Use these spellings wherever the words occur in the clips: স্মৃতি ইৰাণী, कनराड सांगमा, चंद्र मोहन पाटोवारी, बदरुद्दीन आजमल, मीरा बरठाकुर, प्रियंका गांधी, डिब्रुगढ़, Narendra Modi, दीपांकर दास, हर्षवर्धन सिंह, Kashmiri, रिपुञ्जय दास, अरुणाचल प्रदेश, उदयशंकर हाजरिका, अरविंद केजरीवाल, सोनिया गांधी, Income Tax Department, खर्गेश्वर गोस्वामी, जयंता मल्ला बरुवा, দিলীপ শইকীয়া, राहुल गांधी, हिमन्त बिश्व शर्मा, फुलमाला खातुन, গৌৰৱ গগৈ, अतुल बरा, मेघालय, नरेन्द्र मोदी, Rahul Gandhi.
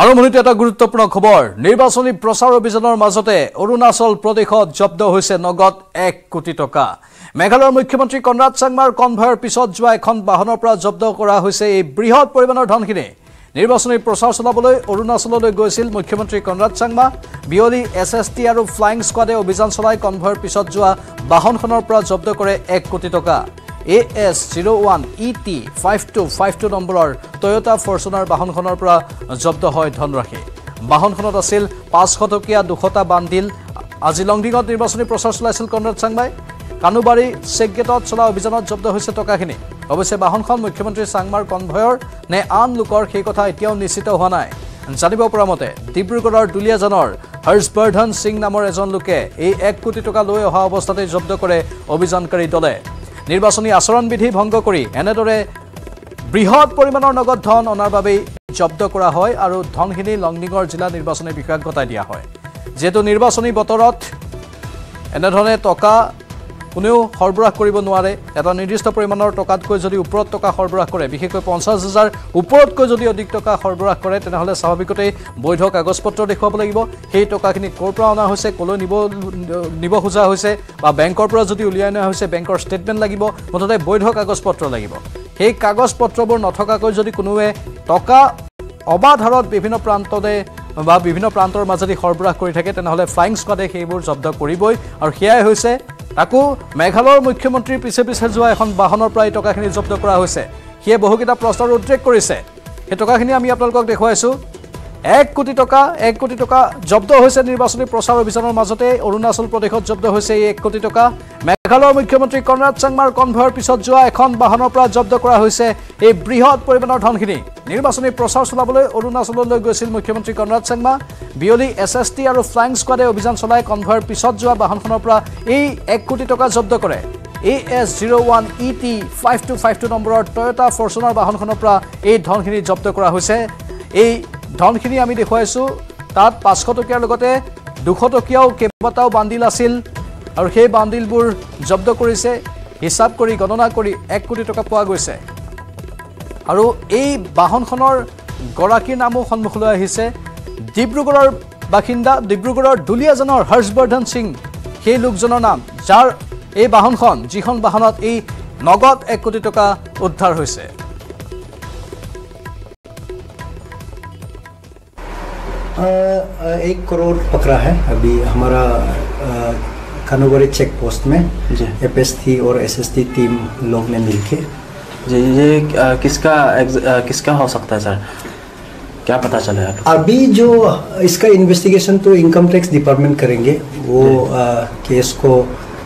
आरम्भणिते एटा गुरुत्वपूर्ण खबर निर्वाचनी प्रचार अभियानर माजते अरुणाचल प्रदेशत जब्द होइसे नगद 1 कोटी टका। मेघालयर मुख्यमंत्री कनराड सांगमार कन्भयर पिछत जुवा एखन वाहनर पर जब्द करा होइसे ए बृहत् परिमाणर धनखिनि निर्वाचनी प्रचार चलाबलै अरुणाचलলৈ गयसिल मुख्यमंत्री कनराड सांगमा। बियली एसएसटी आरो फ्लाइंग स्क्वाडे अभियान चलाय कन्भयर पिछत जुवा वाहनखनर पर जब्द करे 1 कोटी टका। AS01ET5252 नम्बरर टोयोटा फर्चुनार वाहनखनर पर जब्द है धनराशि। वाहनखनत आसिल 500 टकिया 200टा बान्डिल। आज लंगडिंगत निर्वाचनी प्रचार चलाइसिल कनराड सांगमाय। कानुबारी चेकगेटत चला अभियानत जब्द होइसे टकाखिनि। अवश्य वाहनखन मुख्यमंत्री सांगमार कन्भयर ने आन लोकर सेइ कथा एतियाओ निश्चित होआ नाय। जानिब परा मते डिब्रुगढ़र दुलियाजानर हर्षवर्धन सिंह नाমৰ एजन लोके এই 1 कोटी टका লৈ অহা অৱস্থাতে জব্দ কৰে অভিযানকাৰী দলে। निर्वाचनी आचरण विधि भंग करी एनेदरे बृहत् परिमाणर नगद धन अनार बाबे जब्द करा हय आरो धनखिनि लंगडिंगर जिला निर्वाचनी विभाग गटाय दिया हय। जेतु निर्वाचनी बतरत एनेधरणे टका कोनेও সরবরাহ কৰিব নোৱাৰে। এটা নিৰ্দিষ্ট পৰিমাণৰ টকাতকৈ যদি ওপৰত টকা সরবরাহ কৰে, বিশেষকৈ 50,000 ওপৰতকৈ যদি অধিক টকা সরবরাহ কৰে, তেনেহলে স্বাভাৱিকতে বৈধ কাগজপত্ৰ দেখুৱাব লাগিব। সেই টকাখিনি কৰ পৰা অনা হৈছে, কলৈ নিব খোজা হৈছে বা বেংকৰ পৰা যদি উলিয়াই অনা হৈছে বেংকৰ ষ্টেটমেণ্ট লাগিব, মুঠতে বৈধ কাগজপত্ৰ লাগিব। সেই কাগজপত্ৰবোৰ নথকাকৈ যদি কোনোৱে টকা অবাধাৰত বিভিন্ন প্ৰান্ততে বা বিভিন্ন প্ৰান্তৰ মাজেদি সরবরাহ কৰি থাকে, তেনেহলে ফ্লাইং স্কোৱাডে সেইবোৰ জব্দ কৰিবই। আৰু হেয়াই হৈছে ताको मेघालयर मुख्यमंत्री पिछे पिछे जो एन वाहन प्राय टकाखिनि जब्द करा होइसे। हिये बहुकिटा प्रश्नर उद्रेक करिसे। हे टकाखिनि आमी आपनालोকক देखुवाइछु। 1 कोटी टका जब्द होइसे निर्वाचनी प्रचार अभियानर माजते अरुणाचल प्रदेशत जब्द होइसे 1 कोटी टका। मेघालयर मुख्यमंत्री कनराड सांगमार कन्भयर पिछत जोआ एखन वाहनर पर जब्द करा होइसे ए बृहत् परिमाणर धनखिनि। निर्वाचनी प्रचार चलाबलै अरुणाचलলৈ গৈছিল मुख्यमंत्री कनराड सांगमा। बियली एसएसटी आरो फ्लाइंग स्क्वाडे अभियान चलाय कन्भयर पिछत जोआ वाहनखनर पर ए 1 कोटी टका जब्द करे। AS01ET5252 नम्बरर टोयोटा फर्चुनार वाहनखनर पर ए धनखिनि जब्द करा होइसे। ए धनखिनि आमी देखुवाइछु। तात 500 टकियार लगते 200 टकियाओ केबाटाओ बान्डिल आसिल आरो हे बान्डिलबुर जब्द करिसे। हिसाब करी गणना करी 1 कोटी टका पोआ গৈছে। आरो एई वाहनखनर गराकीर नामो सन्मुखলৈ आहिছে डिब्रुगढ़र बासिंदा डिब्रुगढ़र दुलियाजानर हर्षवर्धन सिंह। हे लोकजনৰ नाम जार এই বাহনখন যিখন বাহনত এই নগদ 1 কোটি টকা উদ্ধার হৈছে। एक 1 करोड़ पकड़ा है अभी हमारा कानूबारी चेक पोस्ट में एफएसटी और एसएसटी टीम लोग ने मिलके। जी ये किसका हो सकता है सर, क्या पता चला है? अभी जो इसका इन्वेस्टिगेशन तो इनकम टैक्स डिपार्टमेंट करेंगे, वो केस को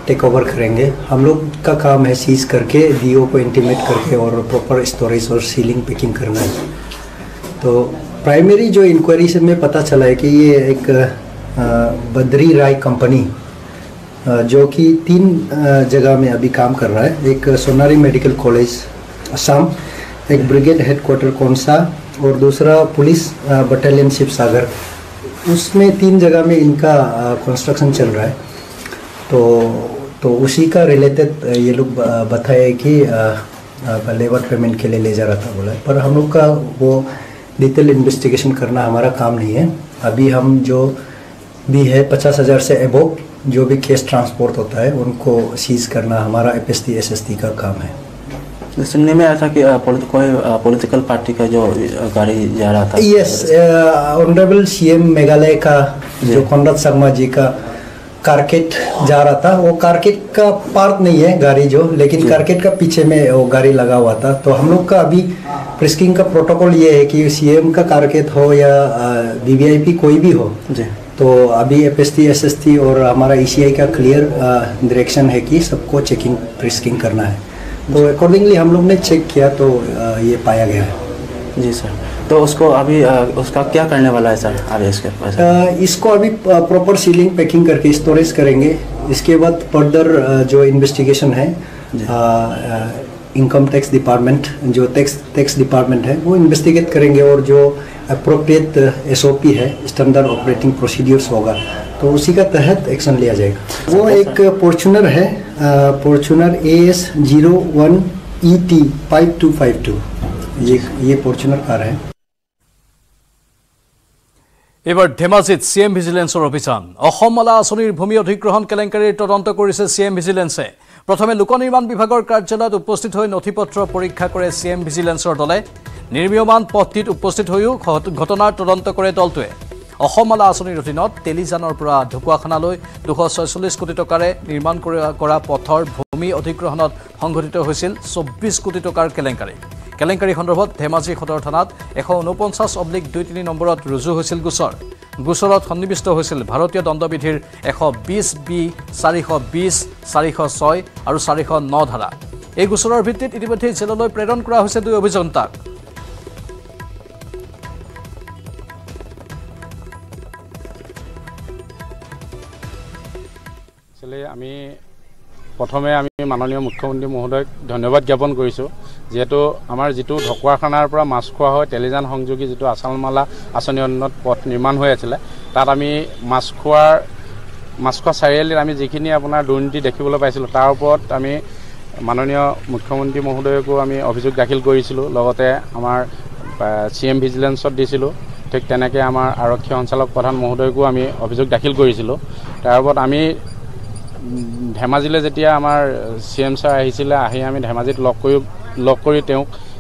टेक ओवर करेंगे। हम लोग का काम है सीज करके डीओ को इंटीमेट करके और प्रॉपर स्टोरेज और सीलिंग पैकिंग करना है। तो प्राइमरी जो इंक्वायरी से में पता चला है कि ये एक बद्री राय कंपनी जो कि 3 जगह में अभी काम कर रहा है। एक सोनारी मेडिकल कॉलेज असम, एक ब्रिगेड हेडक्वार्टर कौनसा और दूसरा पुलिस बटालियन शिव सागर, उसमें 3 जगह में इनका कंस्ट्रक्शन चल रहा है। तो उसी का रिलेटेड ये लोग बताया कि लेबर पेमेंट के लिए ले जा रहा था बोला है। पर हम लोग का वो डिटेल इन्वेस्टिगेशन करना हमारा काम नहीं है। अभी हम जो भी है 50,000 से एबोव जो भी केस ट्रांसपोर्ट होता है उनको सीज करना हमारा FST SST का काम है। सुनने में आया था कि पॉलिटिकल पार्टी का जो गाड़ी जा रहा था। यस, ऑनरेबल CM मेघालय का जो कॉनराड सांगमा जी का कारकेट जा रहा था, वो कारकेट का पार्ट नहीं है गाड़ी जो, लेकिन कारकेट का पीछे में वो गाड़ी लगा हुआ था। तो हम लोग का अभी प्रिस्किंग का प्रोटोकॉल ये है कि CM का कारकेट हो या VVIP कोई भी हो, तो अभी FST SST और हमारा ECI का क्लियर डायरेक्शन है कि सबको चेकिंग प्रिस्किंग करना है। तो अकॉर्डिंगली हम लोग ने चेक किया तो ये पाया गया है। जी सर, तो उसको अभी उसका क्या करने वाला है सर? अभी इसको अभी प्रॉपर सीलिंग पैकिंग करके स्टोरेज करेंगे। इसके बाद फर्दर जो इन्वेस्टिगेशन है इनकम टैक्स डिपार्टमेंट जो टैक्स डिपार्टमेंट है वो इन्वेस्टिगेट करेंगे और जो अप्रोप्रिएट SOP है स्टैंडर्ड ऑपरेटिंग प्रोसीड्यूर्स होगा तो उसी का तहत एक्शन लिया जाएगा। वो एक फॉर्च्यूनर है, फॉर्च्यूनर AS01ET5252 ये फॉर्च्यूनर कार है। এবার ধেমাজিত সিএম ভিজিলেন্সৰ অভিযান অসমমালা আঁচনিৰ ভূমি অধিগ্ৰহণ কেলেংকাৰীৰ তদন্ত কৰিছে সিএম ভিজিলেন্সে প্ৰথমে লোকনিৰ্মাণ বিভাগৰ কাৰ্যালয়ত উপস্থিত হৈ নথিপত্ৰ পৰীক্ষা কৰে সিএম ভিজিলেন্সৰ দলে নিৰ্মীয়মান পথটিত উপস্থিত হৈও ঘটনাৰ তদন্ত কৰে দলটোৱে অসমমালা আঁচনিৰ অধীনত তেলিজানৰ পৰা ঢকুৱাখানালৈ 246 কোটি টকাৰে নিৰ্মাণ কৰা পথৰ ভূমি অধিগ্ৰহণত সংঘটিত হৈছিল 24 কোটি টকাৰ কেলেংকাৰী কেলেংকাৰী সন্দৰ্ভত ধেমাজি সদৰ থানাত 149/23 নম্বৰত ৰুজু হৈছিল গোচৰত সন্নিবিষ্ট হৈছিল ভাৰতীয় দণ্ডবিধিৰ 120B 420 406 আৰু 409 ধাৰা এই গোচৰৰ ভিত্তিত ইতিমধ্যে জেললৈ প্ৰেৰণ কৰা হৈছে দুই অভিযন্তাক प्रथम माननीय मुख्यमंत्री महोदय धन्यवाद ज्ञापन करेतु आम जी ढकुआखानार माछ खुआ है तेलिजान संयोगी जी आचालमाला आँचनी अन्य पथ निर्माण तमी माछ खुआ चारिआलित जीखिनि आपार दुर्नीति देखने पासी तार ऊपर आम माननीय मुख्यमंत्री महोदयको आम अभियोग दाखिल कर सी एम भिजिलेन्स दिছিলোঁ ठीक तैनक आम आरक्षी संचालक प्रधान महोदयको आम अभियोग दाखिल कर तार आम धेमाजीले যেতিয়া आमार सी एम सर आम धेमाजीत लग करी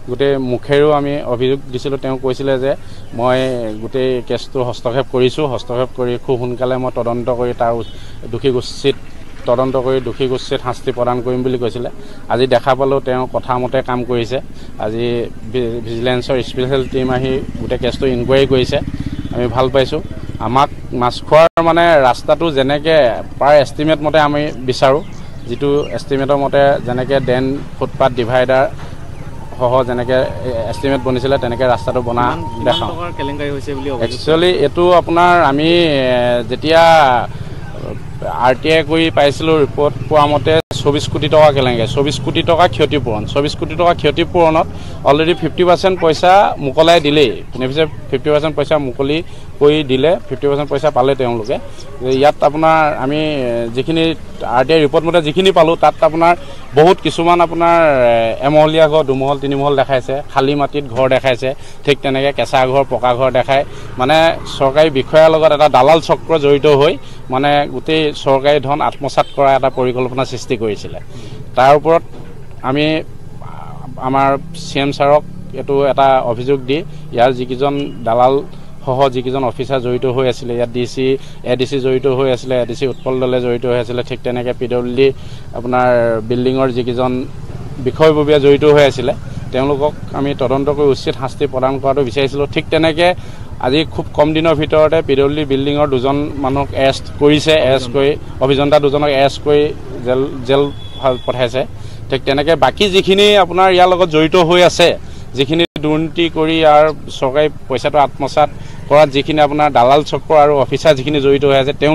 गोटे मुखेरो आम अभियोग दिছিলোঁ कैसे जे मैं गोटे केसटो हस्तक्षेप कर खूब सोनकाले मैं तदंत कर तार दोषी गोष्ठीत तदंत कर दोषी गोष्ठीत शास्ति प्रदान कर आज देखा पालो कथा मते काम करिसे आज भिजिलेन्सर स्पेशल टीम आहि गोटे केसटो इनक्वायरी करिसे आमी ভাল पाइছোঁ आमाक माछ खुआर माने रास्ता तो जेनेके पार एस्टिमेट मते आम विचार जी एस्टिमेटर मते जेनेके देन फुटपाथ डिवाइडार सह जेनेके एस्टिमेट बनिसिले तेनेके रास्ता तो बना देखा एक्चुअली एतु अपनार आमी जेतिया आरटीआई कोई पाइसिलो रिपोर्ट पोआ मते 24 कोटी टका केलेंगे 24 कोटी टका क्षतिपूरण 24 कोटी टका क्षतिपूरण अलरेडी 50% पैसा मुकलाई दिले 50% पैसा मुकली कोई दिले 50% पैसा पाले इतना अपनार आम जीखिनि आरटीआई रिपोर्ट मत जीखिनि पालो तक अपना बहुत किसुमान अपनार एमहलिया घर दुमहल तीनमहल देखा खाली माटित घर देखा ठीक तैनक केंचा घर पका घर देखा मानने सरकारी विषयार दालाल चक्र जड़ित हो मानने गोटे सरकारी धन आत्मसात कर परिकल्पना सृष्टि तार ऊपर आम आमार सी एम सारक एटा अभियोग दी यार जिकन दालाल सह जिकन अफिसार जड़ित हो डीसी एडीसी जड़ित हो एडीसी उत्पल दले जड़ित हो ठीक तैनक पीडब्ल्यू डी अपनार बिल्डिंगर जिकन विषयबीय जड़ित हो तदंत कर उचित शास्ति प्रदान कर विचार ठीक तैनक आज खूब कम दिन भरते पीडब्ल्यू डी बिल्डिंगर दूजन मानुक एरेस्ट करिसे एरेस्ट अभियंता दूजनक एरेस्ट कर जेल जेल पठाइसे ठीक तैनक बाकी जिखिनि अपनार यार जड़ित हो जिखिनि दुर्नीति करी यार सरकारी पैसा तो आत्मसात कर जिखिनि अपना दालाल चक्र और अफिसार जिखिनि जड़ित हो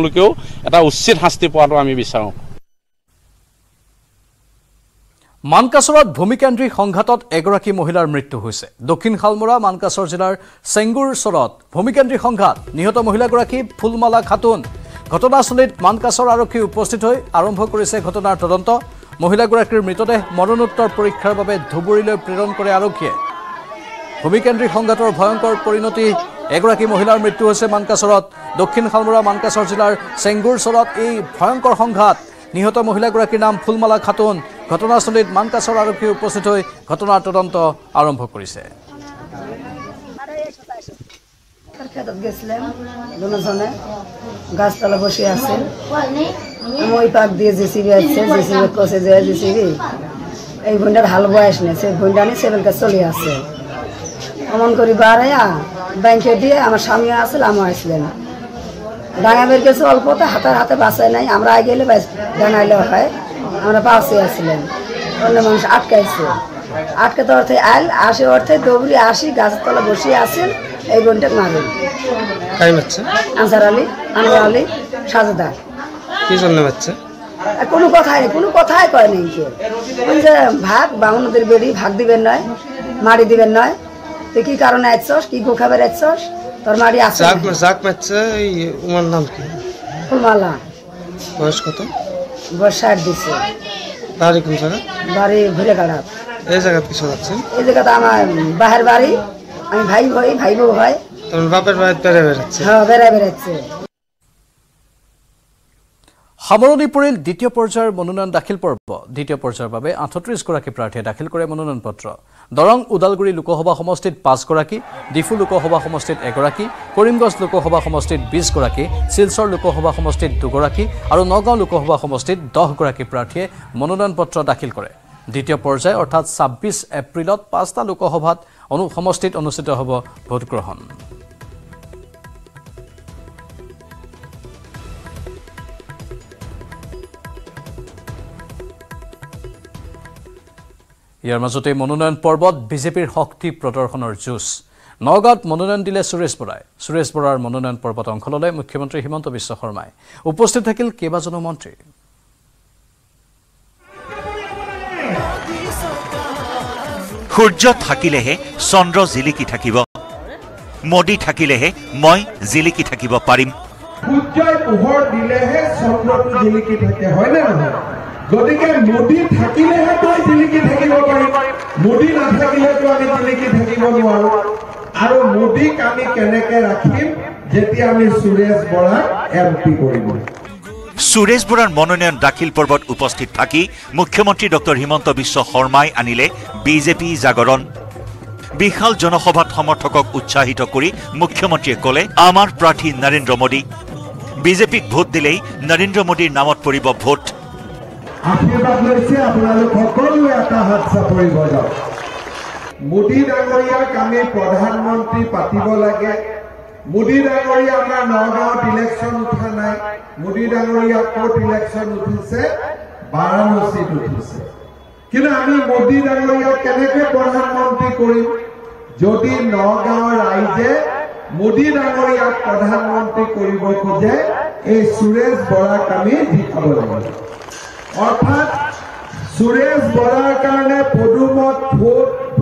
उचित शास्ति पा विचार मानकाचरत भूमिकेन्द्रिक संघातत एगराकी महिलार मृत्यु हुइसे दक्षिण खालमरा मानकाचर जिलार सेंगुर सरत भूमिकेन्द्रिक संघात निहत महिलागराकी फुलमाला खातुन घटनास्थलीत मानकाचर आरक्षी उपस्थित हई आरम्भ करिसे घटनार तदंत महिलागराकीर मृतदेह मरणोत्तर परीक्षार बारे धुबुरीলৈ प्रेरण करे आरक्षीये भूमिकेन्द्रिक संघातर भयंकर परिणति एगराकी महिलार मृत्यु हुइसे मानकाचरत दक्षिण खालमरा मानकाचर जिलार सेंगुर सरत এই भयंकर संघात निहत महिलागराकीर नाम फुलमाला खातुन घटनास्थलीत मानकाचर आरक्षी उपस्थित हो घटनार तदंत आरम्भ करिसे हाल बयस ने चले आमन कर बैंक दिए स्वामी डांगा बेर के अल्पते हाथों हाथे बाँचे नहीं आगे डांगाइले है हमारा पास अन्य मानुष आटके तो अर्थे आयल आशी अर्थे दौड़ी आशी गाच तला बसिए आसिल एक घंटे मारे आंसार आली अनवर आली साजेदार কোনো কথাই নেই, কোনো কথাই কয় নেই যে ভাগ বামুনদের বেড়ি ভাগ দিবেন নয় মারি দিবেন নয় তো কি কারণে আইছস কি গো খাবার আইছস তোর মারি আছে জাক মারছে ওর নাম কি ফুলমালা বয়স কত বর্ষার দিছে বাড়ি কোন জায়গা বাড়ি ঘুরে গড়া এই জায়গা কি শোনাচ্ছেন এই জায়গাটা আমার বাহির বাড়ি আমি ভাই ভাই ভাই ভাই সামৰণি পৰিল দ্বিতীয় পৰ্যায়ৰ মনোনয়ন দাখিল পৰ্ব। দ্বিতীয় পৰ্যায়ৰ বাবে ৩৮ গৰাকী প্ৰাৰ্থীয়ে দাখিল কৰে মনোনয়ন পত্ৰ। দৰং উদালগুৰি লোকসভা সমষ্টিত ৫ গৰাকী, ডিফু লোকসভা সমষ্টিত ১ গৰাকী, কৰিমগঞ্জ লোকসভা সমষ্টিত ২০ গৰাকী, শিলচৰ লোকসভা সমষ্টিত ২ গৰাকী আৰু নগাঁও লোকসভা সমষ্টিত ১০ গৰাকী প্ৰাৰ্থীয়ে মনোনয়ন পত্ৰ দাখিল কৰে। দ্বিতীয় পৰ্যায় অৰ্থাৎ ২৬ এপ্ৰিলত ৫টা লোকসভা সমষ্টিত অনুষ্ঠিত হ'ব ভোট গ্ৰহণ। ইয়াৰ মাজতে মনোনয়ন পৰ্বত বিজেপিৰ শক্তি প্ৰদৰ্শনৰ যুঁজ। নগাঁৱত মনোনয়ন দিলে সুৰেশ বৰাই। সুৰেশ বৰাৰ মনোনয়ন পৰ্বত অংশ ল'লে মুখ্যমন্ত্ৰী হিমন্ত বিশ্ব শৰ্মাই। উপস্থিত থাকিল কেইবাজনো মন্ত্ৰী। সূৰ্য থাকিলেহে চন্দ্ৰ জিলিকি থাকিব, মোদী থাকিলেহে মই জিলিকি থাকিব পাৰিম। সূৰ্যই পোহৰ দিলেহে চন্দ্ৰটো জিলিকি থাকে, হয় নে নহয়? গতিকে মোদী থাকিলেহে তই জিলিকি থাকিব পাৰিম, মোদী নাথাকিলেতো আমি জিলিকি থাকিব নোৱাৰো। আৰু মোদীক আমি কেনেকে ৰাখিম যেতিয়া আমি সুৰেশ বৰা এম পি কৰিম। সুৰেশ বৰাৰ মনোনয়ন দাখিল পৰ্বত উপস্থিত থাকি মুখ্যমন্ত্ৰী ডক্টৰ হিমন্ত বিশ্ব শৰ্মাই আনিলে বিজেপি জাগৰণ। বিশাল জনসভাত সমৰ্থকক উৎসাহিত কৰি মুখ্যমন্ত্ৰীয়ে ক'লে, আমাৰ প্ৰাৰ্থী নৰেন্দ্ৰ মোদী, বিজেপিক ভোট দিলেই নৰেন্দ্ৰ মোদীৰ নামত পৰিব ভোট। আশীর্বাদ লৈছে আপোনালোক সকলোৱে এটা হাত চাপৰি বজাও। মোদী ডাঙৰীয়াক আমি প্ৰধানমন্ত্ৰী পাতিব লাগে। মোদী ডাঙৰীয়া আমাৰ নগাঁৱত ইলেকশ্যন উঠা নাই, মোদী ডাঙৰীয়া ক'ত ইলেকশ্যন উঠিছে? বাৰাণসীত উঠিছে। কিন্তু আমি মোদী ডাঙৰীয়াক কেনেকৈ প্ৰধানমন্ত্ৰী কৰিম যদি নগাঁৱৰ ৰাইজে মোদী ডাঙৰীয়াক প্ৰধানমন্ত্ৰী কৰিব খোজে? এই সুৰেশ বৰাক আমি জিকাব লাগিব। অর্থাৎ সুরেশ বরার কারণে পদুমত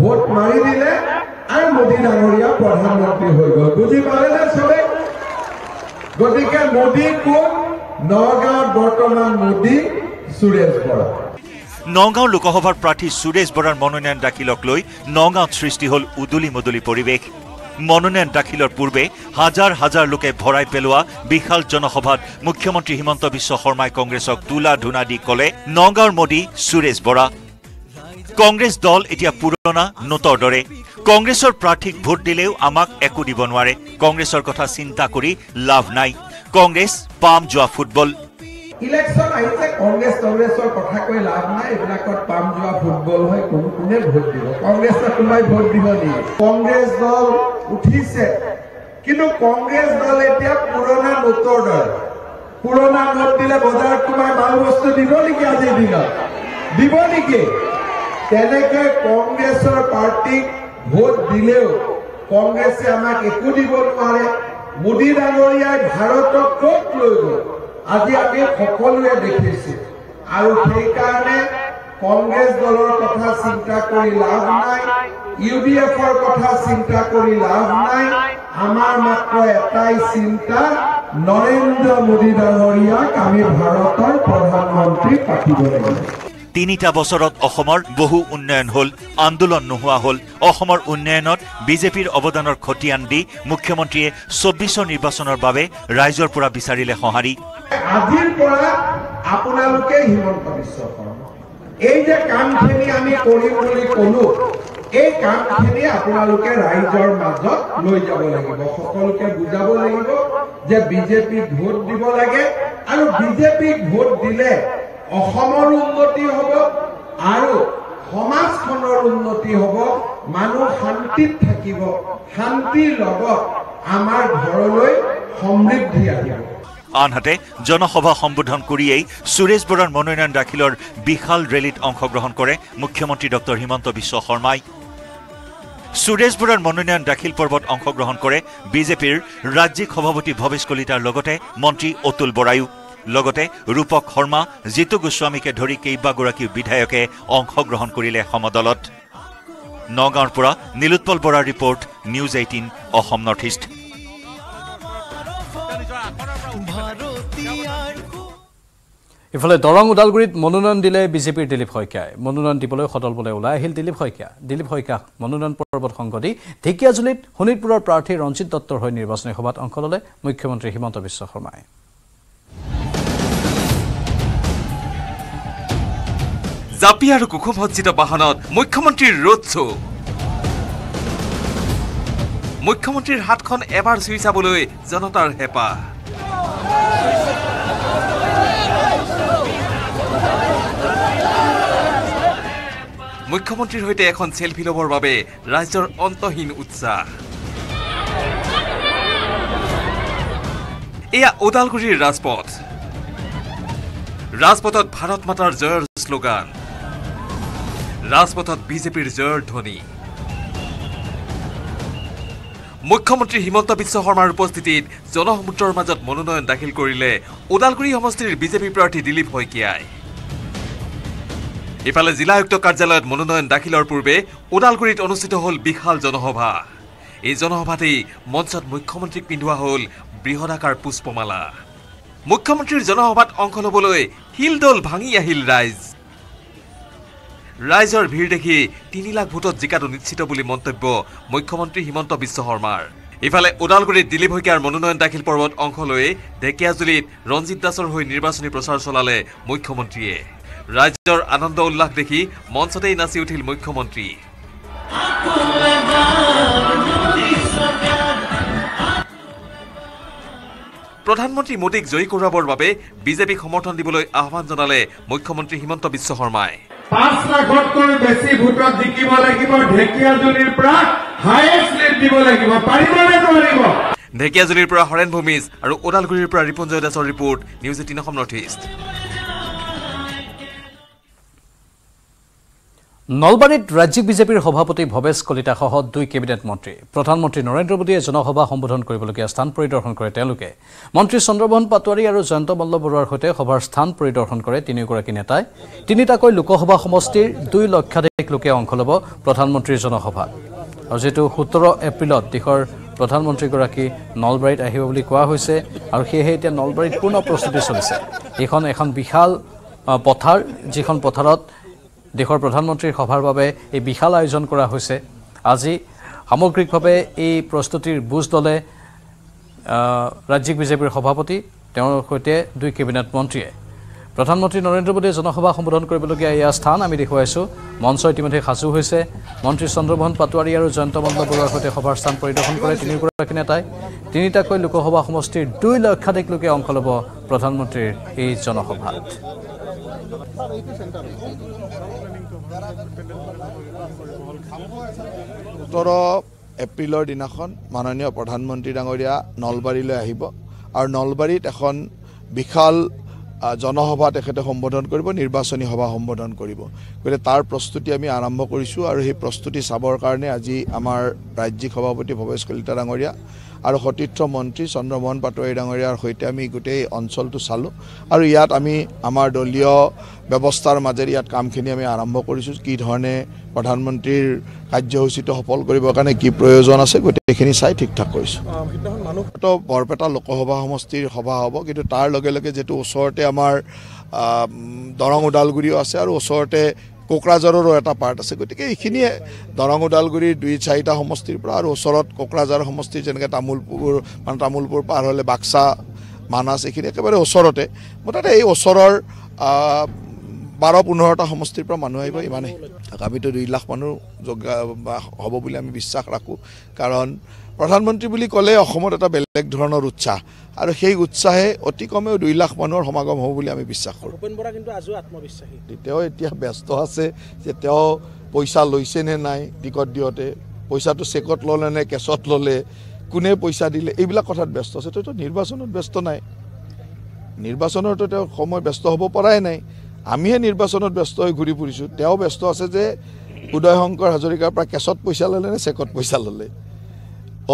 ভোট মারি দিলে আর মোদী ডাঙরিয়া প্রধানমন্ত্রী হয়ে গেল। বুঝি পারে না সবে? গতিকে মোদী কোন? নগাঁও বর্তমান মোদী সুরেশ বরা। নগাঁও লোকসভার প্রার্থী সুরেশ বরার মনোনয়ন দাখিলক লৈ নগাঁওত সৃষ্টি হল উদুলি মুদুলি পরিবেশ। মনোনয়ন দাখিলৰ পূৰ্বে হাজাৰ হাজাৰ লোকে ভৰাই পেলোৱা বিশাল জনসভাত মুখ্যমন্ত্ৰী হিমন্ত বিশ্ব শৰ্মাই কংগ্ৰেছক তুলা ধুনা দি ক'লে, নগাঁৱৰ মোদী সুৰেশ বৰা। কংগ্ৰেছ দল এতিয়া পুৰণা নোটৰ দৰে, কংগ্ৰেছৰ প্ৰাৰ্থীক ভোট দিলেও আমাক একো দিব নোৱাৰে। কংগ্ৰেছৰ কথা চিন্তা কৰি লাভ নাই, কংগ্ৰেছ পাম যোৱা ফুটবল। ইলেকশ্যন আহিছে, কংগ্ৰেছ কংগ্ৰেছৰ কথা কৈ লাভ নাই, এইবিলাকত পাম যোৱা ফুটবল হয়। কোনে ভোট দিব? কংগ্ৰেছৰ কোনোবাই ভোট দিব নেকি? কংগ্ৰেছ দল উঠিছে, কিন্তু কংগ্ৰেছ দল এতিয়া পুৰণা নোটৰ দল। পুৰণা নোট দিলে বজাৰত কোনোবাই মাল বস্তু দিব নেকি? আজিৰ দিনত দিব নেকি? তেনেকে কংগ্ৰেছৰ পাৰ্টিক ভোট দিলেও কংগ্ৰেছে আমাক একো দিব নোৱাৰে। মোদী ডাঙৰীয়াই ভাৰতক ক'ত লৈ গ'ল আজি আমি সকলোৱে দেখিছো। আৰু সেইকাৰণে কংগ্ৰেছ দলৰ কথা চিন্তা কৰি লাভ নাই, ইউডিএফৰ কথা চিন্তা কৰি লাভ নাই। আমাৰ মাত্ৰ এটাই চিন্তা, নৰেন্দ্ৰ মোদী ডাঙৰীয়াক আমি ভাৰতৰ প্ৰধানমন্ত্ৰী পাতিব লাগিব। ৩টা বছৰত অসমৰ বহু উন্নয়ন হ'ল, আন্দোলন নোহোৱা হ'ল। অসমৰ উন্নয়নত বিজেপিৰ অৱদানৰ খতিয়ান দি মুখ্যমন্ত্ৰীয়ে ২৪ৰ নিৰ্বাচনৰ বাবে ৰাইজৰ পৰা বিচাৰিলে সঁহাৰি। আজিৰ পৰা আপোনালোকে হিমন্ত বিশ্ব শৰ্মা, এই যে কামখিনি আমি কৰিম বুলি ক'লো, এই কামখিনি আপোনালোকে ৰাইজৰ মাজত লৈ যাব লাগিব। সকলোকে বুজাব লাগিব যে বিজেপিক ভোট দিব লাগে, আৰু বিজেপিক ভোট দিলে অসমৰ উন্নতি হব আৰু সমাজখনৰ উন্নতি হব, মানুহ শান্তিত থাকিব, শান্তিৰ লগত আমাৰ ঘৰলৈ সমৃদ্ধি আহিব। আনহাতে জনসভা সম্বোধন কৰিয়েই সুৰেশ বৰাৰ মনোনয়ন দাখিলৰ বিশাল ৰেলীত অংশগ্ৰহণ কৰে মুখ্যমন্ত্ৰী ডক্টৰ হিমন্ত বিশ্ব শৰ্মাই। সুৰেশ বৰাৰ মনোনয়ন দাখিল পৰ্বত অংশগ্ৰহণ কৰে বিজেপিৰ ৰাজ্যিক সভাপতি ভৱেশ কলিতাৰ লগতে মন্ত্ৰী অতুল বৰায়ো। লগতে ৰূপক শৰ্মা, জিতু গোস্বামীকে ধৰি কেইবাগৰাকীও বিধায়কে অংশগ্ৰহণ কৰিলে সমদলত। নগাঁৱৰ পৰা নীলোৎপল বৰাৰ report, news ১৮ Assam north east. इफाले दरং उदालगुरित मनोनयन दिले बीजेपीर दिलीप शइकियाই मनोनयन दिবলৈ সদলবলে ওলাই আহিল দিলীপ শইকীয়া मनोनयन পৰ্বত সংগতি ঢেকিয়াজুলিত শোণিতপুৰৰ প্ৰাৰ্থী ৰঞ্জিত দত্তৰ হৈ নিৰ্বাচনী সভাত অংশ ললে মুখ্যমন্ত্ৰী হিমন্ত বিশ্ব শৰ্মাই। জাপি আৰু কুকুভজ্জিত বাহনত মুখ্যমন্ত্ৰীৰ ৰোড শ্ব'। মুখ্যমন্ত্ৰীৰ হাতখন এবাৰ চুই চাবলৈ জনতাৰ হেঁপাহ। मुख्यमंत्री सहित एन सेल्फी लबर बारे राज्यर अंतहीन उत्साह। एया उदालगुरिर राजपथ। राजपथत भारत मातार जयर स्लोगान, राजपथत बीजेपीर जयर ध्वनि। मुख्यमंत्री हिमंत विश्व शर्मार उपस्थितित जनसमुद्रर माजत मनोनयन दाखिल करिले उदालगुरि समष्टिर बीजेपी प्रार्थी दिलीप शइकियाই। इफाले जिलायुक्त कार्यालय मनोनयन दाखिलर पूर्वे उदालगुरित अनुष्ठित हल विशाल जनसभा। यह जनसभाते मंचत मुख्यमंत्री पिंधुआ हल बृहदाकार पुष्पमाला। मुख्यमंत्री जनसभात अंश लबले हिलदोल भांगी आहिल राइज। राइजर भीड़ देखि 3 लाख भोटत जिकातो निश्चित बुली मंतव्य मुख्यमंत्री हिमंत विश्व शर्मार। इफाले उदालगुरित दिलीप शइकियार मनोनयन दाखिल पर्वत अंश लये ढेकियाजुलित रंजित दासर हई निर्वाचनी प्रचार चलाले मुख्यमंत्रीये। राज्यर आनंद उल्लास देखि मंचते नाचि उठिल मुख्यमंत्री। प्रधानमंत्री मोदीक जयी कराबर बारे बीजेपीक समर्थन दिবলৈ आह्वान जनाले मुख्यमंत्री हिमंत विश्व शर्माই। 5 लाखতকৈ বেছি ভোটত জিকিব লাগিব ঢেকিয়াজুলিৰ পৰা হাইয়েস্ট লিড দিব লাগিব পাৰিবনে নোৱাৰিব। ঢেকিয়াজুলিৰ পৰা হৰেন ভূমিজ আৰু ওদালগুৰিৰ পৰা ৰিপুঞ্জয় দাসৰ report news 18 Assam north east. नलबारीत राज्यिक बीजेपीर सभापति भबेश कलिता सह 2 केबिनेट मंत्री। प्रधानमंत्री नरेन्द्र मोदिये जनसभा सम्बोधन करবলগীয়া स्थान परिदर्शन करे। मंत्री चंद्र मोहन पाटोवारी और जयंता मल्ला बरुवार सहित सभार स्थान परिदर्शन करे तीनियोगराकी नेताय। तीनिटाकै लोकसभा समष्टिर 2 लक्षाधिक लोके अंश लব प्रधानमंत्री जनसभात। और जेतु 17 एप्रिलत देशर प्रधानमंत्रीगराकी नलबारीत आहिब বুলি কোৱা হৈছে আৰু সেয়ে এতিয়া নলবাৰীত পূৰ্ণ প্ৰস্তুতি চলিছে। এখন এখন বিশাল পথাৰ, যিখন পথাৰত देशर प्रधानमंत्री सभार बारे यह विशाल आयोजन करा हुइसे। आजि सामग्रिकभावे यह प्रस्तुतिर बुज दले राज्यिक बीजेपीर सभापति तेवर सहित 2 केबिनेट मंत्रीये। प्रधानमंत्री नरेन्द्र मोदी जनसभा सम्बोधन करবলগীয়া एया स्थान आमि देखुवाइछु। मंच इतिमध्ये साजू हुइसे। मंत्री चंद्रमोहन पाटोवारी और जयंता मल्ला बरुवार सहित सभार स्थान परिदर्शन करे तीनियोगराकी नेताय। तीनिटाकै लोकसभा समष्टिर 2 लक्षाधिक लोके अंश लব प्रधानमंत्रीर एई जनसभात। এপ্ৰিলৰ দিনাখন माननीय प्रधानमंत्री डांगरिया नलबारीले आहिब आरु नलबारीत एखन विशाल जनसभा सम्बोधन करिब, निर्वाचनी सभा सम्बोधन करिब। गते तार प्रस्तुति आमी आरम्भ करिछु आरु हेइ प्रस्तुति साबर कारणे आजि आमार राज्यिक सभापति भबेश कलिता डांगरिया आरु सतीर्थ मंत्री चंद्रमोहन पाटोवारी डांगरियार सहित आमी गोटेइ अञ्चलटु चालो आरु इयात आमी आमार दलीय व्यवस्थार माजेरे इयात कामखिनि आमी आरम्भ करिछु। कि धৰণে प्रधानमंत्री कार्यसूचीটো सफल কৰিবৰ কাৰণে কি প্ৰয়োজন আছে গোটেইখিনি চাই ঠিক ঠাক কৰিছো। তো বৰপেটা লোকসভা সমষ্টিৰ সভা হ'ব, কিন্তু তাৰ লগে লগে যেটো ওচৰতে আমাৰ দৰং উদালগুৰিও আছে আৰু ওচৰতে কোকৰাঝাৰৰো এটা পাৰ্ট আছে। গতিকে এইখিনি দৰং উদালগুৰিৰ 2-4টা সমষ্টিৰ পৰা আৰু ওচৰত কোকৰাঝাৰ সমষ্টি যেনেকৈ তামুলপুৰ পাৰ হ'লে বাক্সা মানাস এইখিনি একেবাৰে ওচৰতে। মুঠতে এই ওচৰৰ 12-15টা সমষ্টিৰ পৰা মানুহ আহিব। ইমানেই আগামীতো 2 লাখ মানুহ হ'ব বুলি আমি বিশ্বাস ৰাখোঁ। কাৰণ প্ৰধানমন্ত্ৰী বুলি ক'লে অসমত এটা বেলেগ ধৰণৰ উৎসাহ আৰু সেই উৎসাহে অতি কমেও 2 লাখ মানুহৰ সমাগম হ'ব বুলি আমি বিশ্বাস কৰোঁ। ভূপেন বৰা কিন্তু আজিও আত্মবিশ্বাসী। তেওঁ এতিয়া ব্যস্ত আছে যে তেওঁ পইচা লৈছে নে নাই, টিকট দিওঁতে পইচাটো চেকত ল'লে নে কেছত ল'লে, কোনে পইচা দিলে, এইবিলাক কথাত ব্যস্ত আছে। তো নিৰ্বাচনত ব্যস্ত নাই, নিৰ্বাচনতো তেওঁ সময় ব্যস্ত হ'ব পৰাই নাই। আমিহে নিৰ্বাচনত ব্যস্ত হৈ ঘূৰি ফুৰিছোঁ। তেওঁ ব্যস্ত আছে যে উদয়শংকৰ হাজৰিকাৰ পৰা কেছত পইচা ল'লে নে চেকত পইচা ল'লে,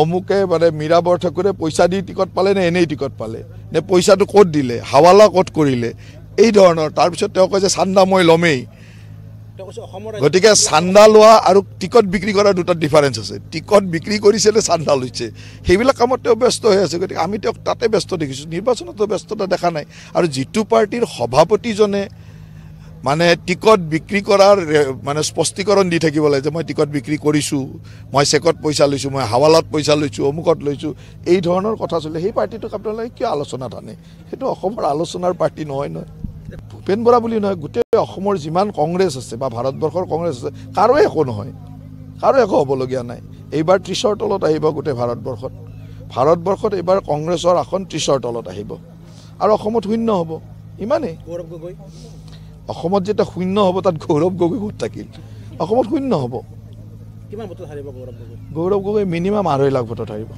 অমুকে মানে মীৰা বৰঠাকুৰে পইচা দি টিকট পালে নে এনেই টিকট পালে নে পইচাটো ক'ত দিলে, হাৱালা ক'ত কৰিলে, এই ধৰণৰ। তাৰপিছত তেওঁ কয় যে চান্দা মই ল'মেই। गति के चांदा लोआ और टिकट बिक्री कर दुटा डिफारेन्स आछे। टिकट बिक्री करिसेले चांदा लैछे हेबिला कामते व्यस्त हो आछे। गति आमी तेक ताते व्यस्त देखिछु, निर्वाचनत व्यस्तता देखा नाइ। और जितु पार्टीर सभापति जने माने टिकट बिक्री करार माने स्पष्टीकरण दी थकिब लागे जे मैं टिकट बिक्री करिछु, मैं सेकट पैसा लैछु, मैं हावालात पैसा लैछु, अमुकत लैछु, एई धৰণৰ कथा चले। हेई पार्टीटक आपनाले किय आलोचना थाने हेतु अखमर आलोचनार पार्टी नय नय भूपेन बरा बुली नय गुटे अखमर जिमान कांग्रेस आछे बा भारतबर्षर कांग्रेस आछे कारो एको नय, कारो एको हबलगिया नाय। एइबार 30ৰ तলত আহিব गुटे भारतबर्षत, भारतबर्षत एइबार कांग्रेसर आसन 30ৰ तলত আহিब आरो अखमत शून्य हब। इमानेই गौरव गगৈ अखमत जेटा शून्य हब तक गौरव गगৈ गुट थाकिल अखमत शून्य हब। किमान भोटत हारिब गौरव गगৈ? गौरव गगৈ मिनिमाम 2.5 लाख भोटत हारिब।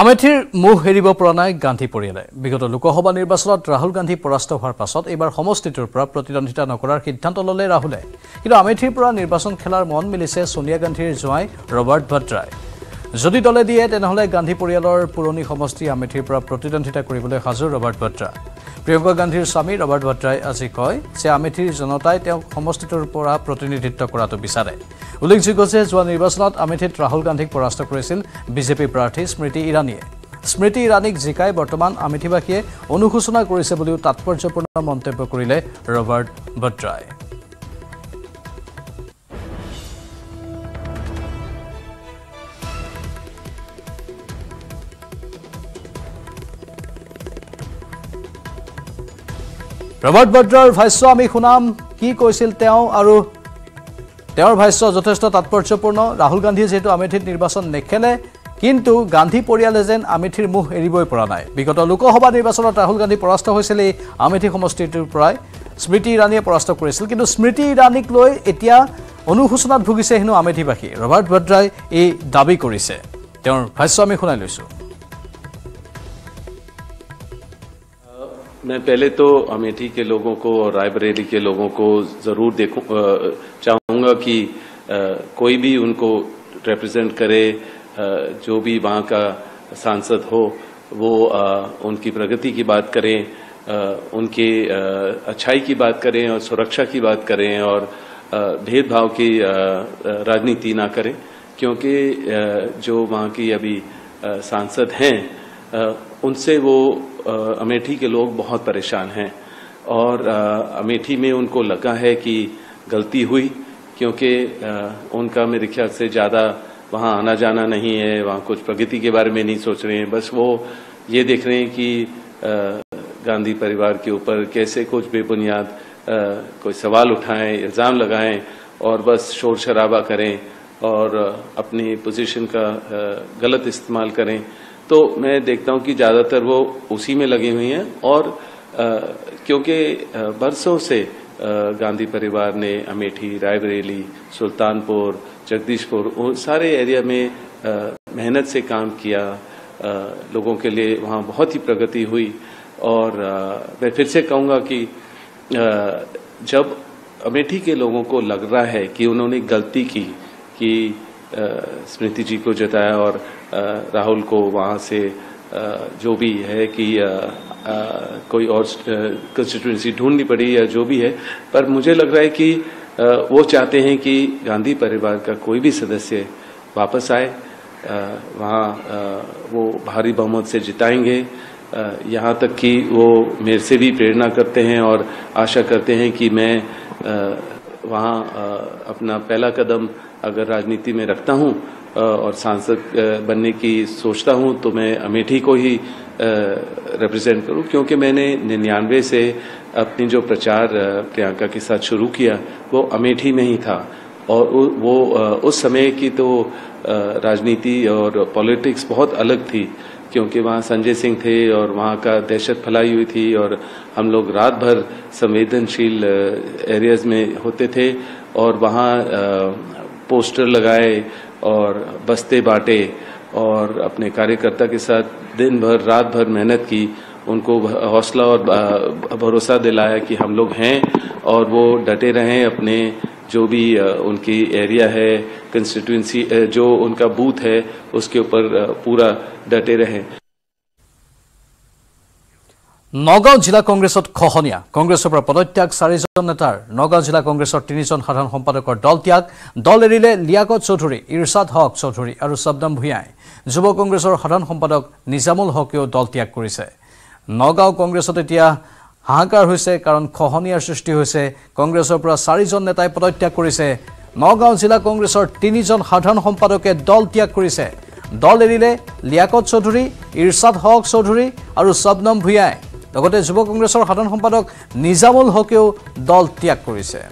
আমেথিৰ মুখ হেৰিব পৰা নাই গান্ধী পৰিয়ালে। বিগত লোকসভা নিৰ্বাচনত ৰাহুল গান্ধী পৰাস্ত হোৱাৰ পাছত এইবাৰ সমষ্টিটোৰ পৰা প্ৰতিদ্বন্দ্বিতা নকৰাৰ সিদ্ধান্ত ল'লে ৰাহুলে। কিন্তু আমেথিৰ পৰা নিৰ্বাচন খেলাৰ মন মিলিছে সোনিয়া গান্ধীৰ জোঁৱাই ৰবাৰ্ট ভাদ্ৰাই। যদি দলে দিয়ে তেনেহ'লে গান্ধী পৰিয়ালৰ পুৰণি সমষ্টি আমেথিৰ পৰা প্ৰতিদ্বন্দ্বিতা কৰিবলৈ হাজিৰ ৰবাৰ্ট ভাদ্ৰা। প্ৰিয়ংকা গান্ধীৰ স্বামী ৰবাৰ্ট ভাদ্ৰাই আজি কয় যে আমেথিৰ জনতাই তেওঁক সমষ্টিটোৰ পৰা প্ৰতিনিধিত্ব কৰাটো বিচাৰে। উল্লেখযোগ্য যে যোৱা নিৰ্বাচনত আমেথিত ৰাহুল গান্ধীক পৰাস্ত কৰিছিল বিজেপি প্ৰাৰ্থী স্মৃতি ইৰাণীয়ে। স্মৃতি ইৰাণীক জিকাই বৰ্তমান আমেথিবাসীয়ে অনুশোচনা কৰিছে বুলিও তাৎপৰ্যপূৰ্ণ মন্তব্য কৰিলে ৰবাৰ্ট ভাদ্ৰাই। ৰবাৰ্ট ভাদ্ৰাৰ ভাষ্য আমি শুনাম কি কৈছিল তেওঁ আৰু তেওঁৰ ভাষ্য যথেষ্ট তাৎপৰ্যপূৰ্ণ। ৰাহুল গান্ধীয়ে যেহেতু আমেথিত নিৰ্বাচন নেখেলে কিন্তু গান্ধী পৰিয়ালে যেন আমেথিৰ মুখ এৰিবই পৰা নাই। বিগত লোকসভা নিৰ্বাচনত ৰাহুল গান্ধী পৰাস্ত হৈছিল এই আমেথি সমষ্টিটোৰ পৰাই, স্মৃতি ইৰাণীয়ে পৰাস্ত কৰিছিল। কিন্তু স্মৃতি ইৰাণীক লৈ এতিয়া অনুশোচনাত ভুগিছে হেনো আমেথিবাসী, ৰবাৰ্ট ভাদ্ৰাই এই দাবী কৰিছে। তেওঁৰ ভাষ্য আমি শুনাই লৈছোঁ। मैं पहले तो अमेठी के लोगों को और रायबरेली के लोगों को जरूर चाहूँगा कि कोई भी उनको रिप्रेजेंट करे, जो भी वहाँ का सांसद हो वो उनकी प्रगति की बात करें, उनके अच्छाई की बात करें और सुरक्षा की बात करें और भेदभाव की राजनीति ना करें। क्योंकि जो वहाँ की अभी सांसद हैं उनसे वो अमेठी के लोग बहुत परेशान हैं और अमेठी में उनको लगा है कि गलती हुई, क्योंकि उनका मेरे ख्याल से ज़्यादा वहाँ आना जाना नहीं है, वहाँ कुछ प्रगति के बारे में नहीं सोच रहे हैं। बस वो ये देख रहे हैं कि गांधी परिवार के ऊपर कैसे कुछ बेबुनियाद कोई सवाल उठाएं, इल्ज़ाम लगाएं और बस शोर शराबा करें और अपनी पोजीशन का गलत इस्तेमाल करें। तो मैं देखता हूं कि ज़्यादातर वो उसी में लगी हुई हैं और क्योंकि बरसों से गांधी परिवार ने अमेठी, रायबरेली, सुल्तानपुर, जगदीशपुर उन सारे एरिया में मेहनत से काम किया, लोगों के लिए वहां बहुत ही प्रगति हुई। और मैं फिर से कहूंगा कि जब अमेठी के लोगों को लग रहा है कि उन्होंने गलती की कि स्मृति जी को जताया और राहुल को वहाँ से जो भी है कि कोई और कंस्टिट्यूंसी ढूंढनी पड़ी या जो भी है, पर मुझे लग रहा है कि वो चाहते हैं कि गांधी परिवार का कोई भी सदस्य वापस आए, वहाँ वो भारी बहुमत से जिताएंगे। यहाँ तक कि वो मेरे से भी प्रेरणा करते हैं और आशा करते हैं कि मैं वहाँ अपना पहला कदम अगर राजनीति में रखता हूँ और सांसद बनने की सोचता हूँ तो मैं अमेठी को ही रिप्रेजेंट करूँ। क्योंकि मैंने 99 से अपनी जो प्रचार प्रियंका के साथ शुरू किया वो अमेठी में ही था और वो उस समय की तो राजनीति और पॉलिटिक्स बहुत अलग थी, क्योंकि वहाँ संजय सिंह थे और वहाँ का दहशत फैलाई हुई थी और हम लोग रात भर संवेदनशील एरियाज में होते थे और वहाँ पोस्टर लगाए और बस्ते बांटे और अपने कार्यकर्ता के साथ दिन भर रात भर मेहनत की, उनको हौसला और भरोसा दिलाया कि हम लोग हैं और वो डटे रहें अपने जो भी उनकी एरिया है, कंस्टिट्यूंसी जो उनका बूथ है उसके ऊपर पूरा डटे रहें। नगाँव जिला कांग्रेस खहनिया कांग्रेस पदत्याग चारिजन नेतार नगाँव जिला कांग्रेस तीनिजन साधारण सम्पादक दल त्याग दल एरिले लियाकत चौधुरी इरशाद हक चौधुरी और शबनम भूঞাই युव कांग्रेस साधारण सम्पादक निजामुल हकेओ दल त्याग करिছে। नगाँव कांग्रेस हाहाकार হৈছে कारण खहनियार सृष्टि হৈছে। कांग्रेस चारिजन नेताय पदत्याग करिছে। नगाँव जिला कांग्रेस तीनिजन साधारण सम्पादके दल त्याग करिছে। दल एरिले लियाकत चौधुरी इरशाद हक चौधुरी और शबनम भूঞাই लगते युव कांग्रेस साधारण सम्पादक निजामुल हकेओ दल त्याग करिছে।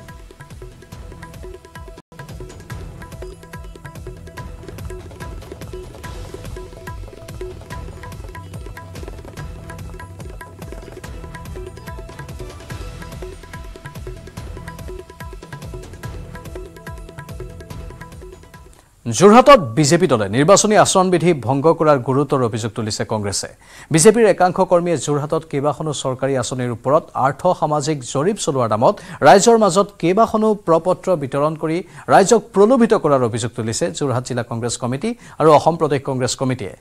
যোৰহাটত বিজেপি দলে নির্বাচনী আচরণ বিধি ভঙ্গ কৰাৰ গুৰুতৰ অভিযোগ তুলিছে কংগ্ৰেছে। বিজেপিৰ একাংশ কৰ্মীয়ে যোৰহাটত কেবাখনো চৰকাৰী আঁচনিৰ ওপৰত আৰ্থ সামাজিক জৰীপ চলোৱাৰ নামত ৰাইজৰ মাজত কেবাখনো প্ৰপত্ৰ বিতৰণ কৰি ৰাইজক প্ৰলোভিত কৰাৰ অভিযোগ তুলিছে যোৰহাট জিলা কংগ্ৰেছ কমিটি আৰু অসম প্ৰদেশ কংগ্ৰেছ কমিটিয়ে।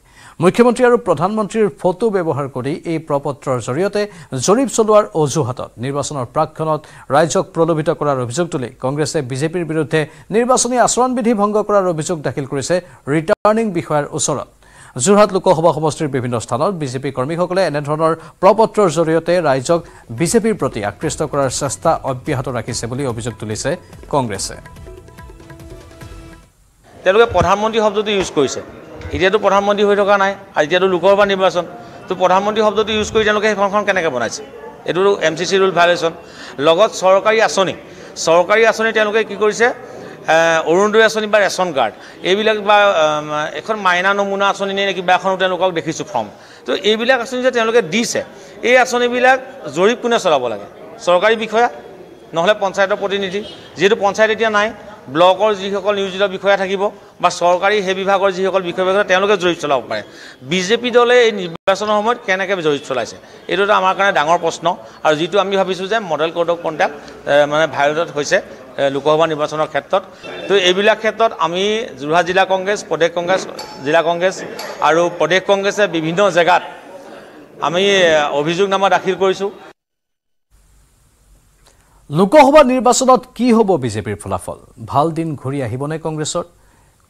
মুখ্যমন্ত্ৰী আৰু প্ৰধানমন্ত্ৰীৰ ফটো ব্যৱহাৰ কৰি এই প্ৰপত্ৰৰ জৰিয়তে জৰীপ চলোৱাৰ অজুহাতত নিৰ্বাচনৰ প্ৰাকক্ষণত ৰাইজক প্ৰলোভিত কৰাৰ অভিযোগ তুলি কংগ্ৰেছে বিজেপিৰ বিৰুদ্ধে নিৰ্বাচনী আচৰণ বিধি ভঙ্গ কৰাৰ অভিযোগ दाखिल करिছে रिटार्निंग বিষয়াৰ ওচৰত। যোৰহাট লোকসভা সমষ্টিৰ বিভিন্ন স্থানত বিজেপি কৰ্মীসকলে এনেধৰণৰ প্ৰপত্ৰৰ জৰিয়তে ৰাইজক বিজেপিৰ প্ৰতি আকৃষ্ট কৰাৰ চেষ্টা অব্যাহত ৰাখিছে বুলি অভিযোগ তুলিছে কংগ্ৰেছে। তেওঁলোকে প্ৰধানমন্ত্ৰী শব্দটো ইউজ কৰিছে। এতিয়াতো প্ৰধানমন্ত্ৰী হৈ থকা নাই, আৰু এতিয়াতো লোকসভা নিৰ্বাচন, তো প্ৰধানমন্ত্ৰী শব্দটো ইউজ কৰি তেওঁলোকে সেইখন কেনেকৈ বনাইছে? এইটো MCC ৰুল ভায়োলেচন। লগত চৰকাৰী আঁচনি তেওঁলোকে কি কৰিছে? অৰুণোদয় আঁচনি বা ৰেচন কাৰ্ড এইবিলাক বা এখন মাইনা নমুনা আঁচনি নে কিবা এখনো তেওঁলোকক দেখিছোঁ ফৰ্ম, তো এইবিলাক আঁচনি যে তেওঁলোকে দিছে, এই আঁচনিবিলাক জৰীপ কোনে চলাব লাগে? চৰকাৰী বিষয়া নহ'লে পঞ্চায়তৰ প্ৰতিনিধি। যিহেতু পঞ্চায়ত এতিয়া নাই, ব্লকৰ যিসকল নিয়োজিত বিষয়া থাকিব বা চৰকাৰী সেই বিভাগৰ যিসকল বিষয়া তেওঁলোকে জৰীপ চলাব পাৰে। বিজেপি দলে এই নিৰ্বাচনৰ সময়ত কেনেকৈ জৰীপ চলাইছে এইটো এটা আমাৰ কাৰণে ডাঙৰ প্ৰশ্ন। আৰু যিটো আমি ভাবিছোঁ যে মডেল কোড অফ কণ্ডাক্ট মানে ভাৰতত হৈছে লোকসভা নিৰ্বাচনৰ ক্ষেত্ৰত, তো এইবিলাক ক্ষেত্ৰত আমি যোৰহাট জিলা কংগ্ৰেছ, প্ৰদেশ কংগ্ৰেছ, জিলা কংগ্ৰেছ আৰু প্ৰদেশ কংগ্ৰেছে বিভিন্ন জেগাত আমি অভিযোগনামা দাখিল কৰিছোঁ। লোকসভা নিৰ্বাচনত কি হ'ব বিজেপিৰ ফলাফল? ভাল দিন ঘূৰি আহিবনে কংগ্ৰেছৰ?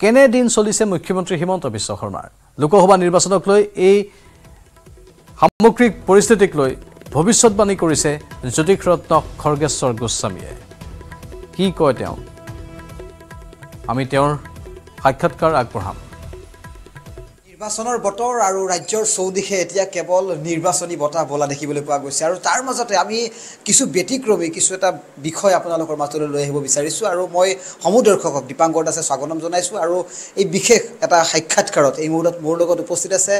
কেনে দিন চলিছে মুখ্যমন্ত্ৰী হিমন্ত বিশ্ব শৰ্মাৰ? লোকসভা নিৰ্বাচনক লৈ এই সামগ্ৰিক পৰিস্থিতিক লৈ ভৱিষ্যৎবাণী কৰিছে জ্যোতিষ ৰত্ন খৰ্গেশ্বৰ গোস্বামীয়ে। কি কয় তেওঁ? আমি তেওঁৰ সাক্ষাৎকাৰ আগবঢ়াম। নিৰ্বাচনৰ বতৰ আৰু ৰাজ্যৰ চৌদিশে এতিয়া কেৱল নিৰ্বাচনী বতাহ বলা দেখিবলৈ পোৱা গৈছে, আৰু তাৰ মাজতে আমি কিছু ব্যতিক্ৰমী কিছু এটা বিষয় আপোনালোকৰ মাজলৈ লৈ আহিব বিচাৰিছোঁ। আৰু মই সমূহ দৰ্শকক দীপাংকৰ দাসে স্বাগতম জনাইছোঁ, আৰু এই বিশেষ এটা সাক্ষাৎকাৰত এই মুহূৰ্তত মোৰ লগত উপস্থিত আছে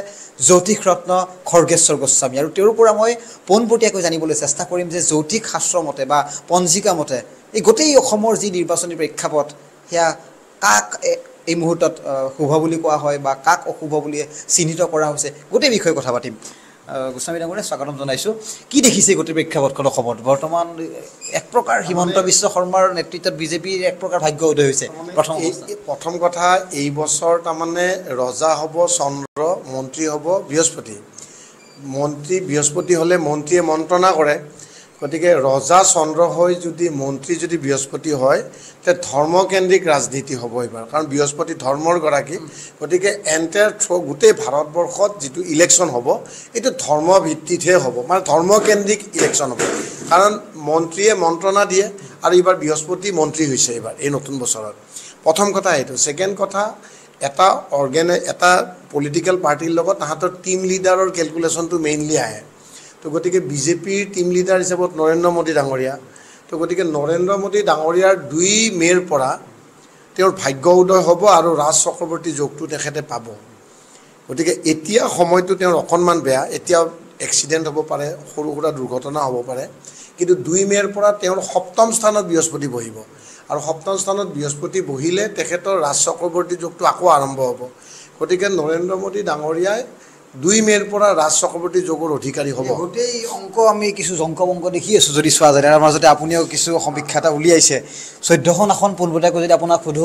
জ্যোতিষ ৰত্ন খৰ্গেশ্বৰ গোস্বামী, আৰু তেওঁৰ পৰা মই পোনপটীয়াকৈ জানিবলৈ চেষ্টা কৰিম যে জ্যোতিষ শাস্ত্ৰ মতে বা পঞ্জিকা মতে এই গোটেই অসমৰ যি নিৰ্বাচনী প্ৰেক্ষাপট সেয়া কাক এই মুহূৰ্তত শুভ বুলি কোৱা হয় বা কাক অশুভ বুলি চিহ্নিত কৰা হৈছে, গোটেই বিষয়ে কথা পাতিম। গোস্বামী ডাঙৰীয়া স্বাগতম জনাইছোঁ। কি দেখিছে গোটেই প্ৰেক্ষাপটখন অসমত বৰ্তমান? এক প্ৰকাৰ হিমন্ত বিশ্ব শৰ্মাৰ নেতৃত্বত বিজেপিৰ এক প্ৰকাৰ ভাগ্য উদয় হৈছে। প্ৰথম কথা, এই বছৰ তাৰমানে ৰজা হ'ব চন্দ্ৰ, মন্ত্ৰী হ'ব বৃহস্পতি। বৃহস্পতি হ'লে মন্ত্ৰীয়ে মন্ত্ৰণা কৰে, গতিকে ৰজা চন্দ্ৰ হৈ যদি মন্ত্ৰী যদি বৃহস্পতি হয় তে ধৰ্মকেন্দ্ৰিক ৰাজনীতি হ'ব এইবাৰ, কাৰণ বৃহস্পতি ধৰ্মৰ গৰাকী। গতিকে এণ্টায়াৰ গোটেই ভাৰতবৰ্ষত যিটো ইলেকশ্যন হ'ব এইটো ধৰ্মভিত্তিতহে হ'ব, মানে ধৰ্মকেন্দ্ৰিক ইলেকশ্যন হ'ব, কাৰণ মন্ত্ৰীয়ে মন্ত্ৰণা দিয়ে আৰু এইবাৰ বৃহস্পতি মন্ত্ৰী হৈছে এইবাৰ এই নতুন বছৰত। প্ৰথম কথা এইটো। ছেকেণ্ড কথা, এটা পলিটিকেল পাৰ্টিৰ লগত তাহাঁতৰ টিম লিডাৰৰ কেলকুলেশ্যনটো মেইনলি আহে। তো গতিকে বিজেপিৰ টিম লিডাৰ হিচাপত নৰেন্দ্ৰ মোদী ডাঙৰীয়া, তো গতিকে নৰেন্দ্ৰ মোদী ডাঙৰীয়াৰ 2 মে'ৰ পৰা তেওঁৰ ভাগ্য উদয় হ'ব আৰু ৰাজ চক্ৰৱৰ্তী যোগটো তেখেতে পাব। গতিকে এতিয়া সময়টো তেওঁৰ অকণমান বেয়া, এতিয়া এক্সিডেণ্ট হ'ব পাৰে, সৰু সুৰা দুৰ্ঘটনা হ'ব পাৰে, কিন্তু 2 মে'ৰ পৰা তেওঁৰ সপ্তম স্থানত বৃহস্পতি বহিব, আৰু সপ্তম স্থানত বৃহস্পতি বহিলে তেখেতৰ ৰাজ চক্ৰৱৰ্তী যোগটো আকৌ আৰম্ভ হ'ব। গতিকে নৰেন্দ্ৰ মোদী ডাঙৰীয়াই दुई मेर पर राज चक्रवर्ती जोगर अधिकारी हम गोटे अंक आम किस जंक बंक देखी आसो जो चुना जाए आम जो अपनी किस समीक्षा उलियां 14 आसन पोलबटाई अपना सोधो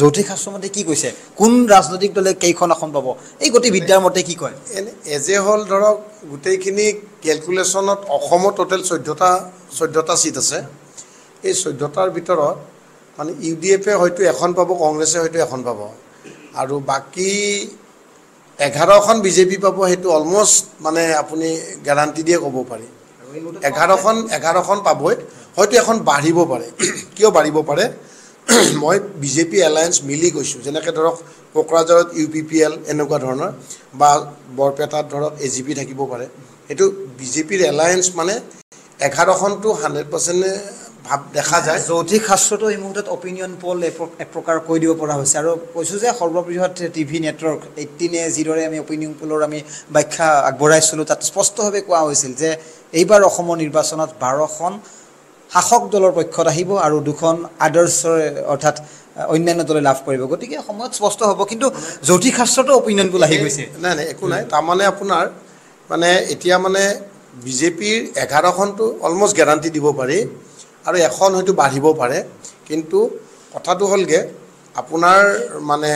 जौथिक शास्त्रमते कि कैसे कौन राजनैतिक दल कई आसन पा ये गति विद्यार मते कि कय एज ए हल धरक गोटेखिनि केलकुलेशन टोटल 14टा सीट आछे ये 14टार भर माने यूडीएफे हयतो एखन पाबो कांग्रेसे हयतो एखन पाबो आरो बाकी 11 बीजेपी पाबो हेतु अलमोस्ट माने आपुनी गारंटी दिए कब पारे 11 पाबो हयतो एखन बाढ़िबो पारे कियो बाढ़िबो पारे मैं बीजेपी एलायंस मिली गइछु जेनेके धरक कोकराझारत यूपीपीएल एनका धरना बा बरपेटात धरक एजीपी থাকিবो पारे हेतु बीजेपीर एलायंस माने 11 तो 100% भाव देखा जाए जौथिक शास्त्र यह मुहूर्त ओपिनियन पोल एक प्रकार कह दी कैसा सर्वबृहत टीवी नेटवर्क 18 जिदरे ओपिनियन पोलर आम व्याख्या आगबो तक स्पष्ट भाव क्या এইবাৰ নিৰ্বাচনত 12খন শাসক দলৰ পক্ষত আহিব আৰু 2খন আদৰ্শৰ অৰ্থাৎ অন্যান্য দলে লাভ কৰিব গতিকে সময়ত স্পষ্ট হ'ব কিন্তু জৌতিক শাস্ত্ৰটো অপিনিয়ন পোল আহি গৈছে নাই নাই একো নাই তাৰ মানে আপোনাৰ মানে এতিয়া মানে বিজেপিৰ 11খন তো অলমোস্ট গ্যারান্টি দিব পাৰি और एन हूँ बाढ़ पे कितु कथा हल्के अपनार मानने